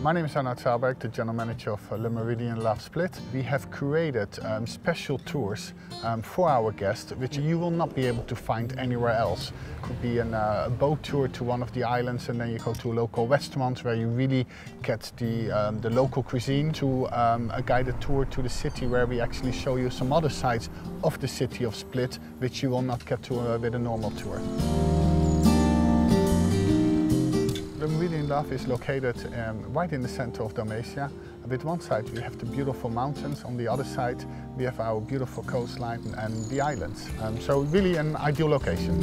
My name is Arnaud Zaalberg, the general manager of Le Méridien Lav Split. We have created special tours for our guests, which you will not be able to find anywhere else. It could be a boat tour to one of the islands, and then you go to a local restaurant where you really get the local cuisine, to a guided tour to the city where we actually show you some other sides of the city of Split, which you will not get to with a normal tour. Le Méridien Lav is located right in the center of Dalmatia. With one side we have the beautiful mountains, on the other side we have our beautiful coastline and the islands. So really an ideal location.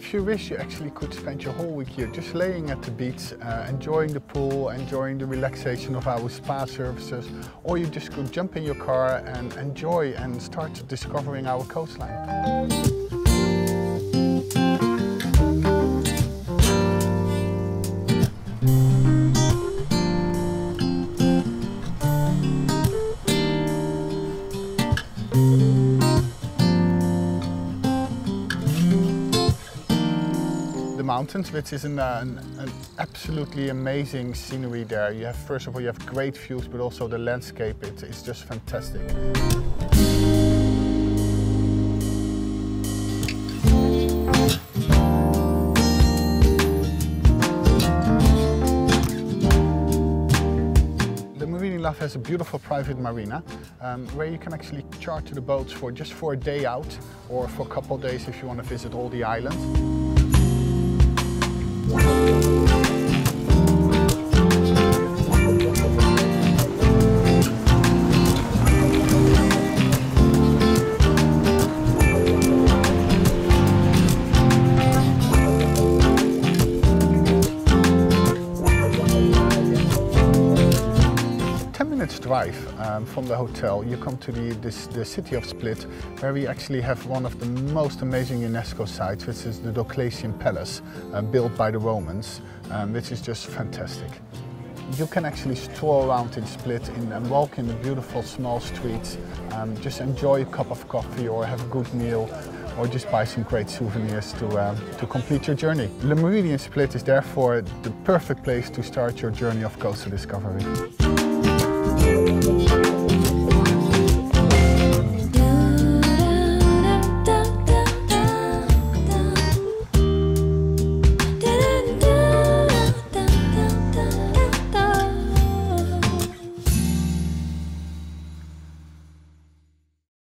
If you wish, you actually could spend your whole week here just laying at the beach, enjoying the pool, enjoying the relaxation of our spa services, or you just could jump in your car and enjoy and start discovering our coastline. The mountains, which is an absolutely amazing scenery there. You have, first of all, you have great views, but also the landscape, it's just fantastic. Le Méridien Lav has a beautiful private marina where you can actually charter the boats just for a day out, or for a couple of days if you want to visit all the islands. Drive from the hotel, you come to the city of Split, where we actually have one of the most amazing UNESCO sites, which is the Diocletian Palace, built by the Romans, which is just fantastic. You can actually stroll around in Split and walk in the beautiful small streets, just enjoy a cup of coffee or have a good meal, or just buy some great souvenirs to complete your journey. Le Méridien Split is therefore the perfect place to start your journey of coastal discovery.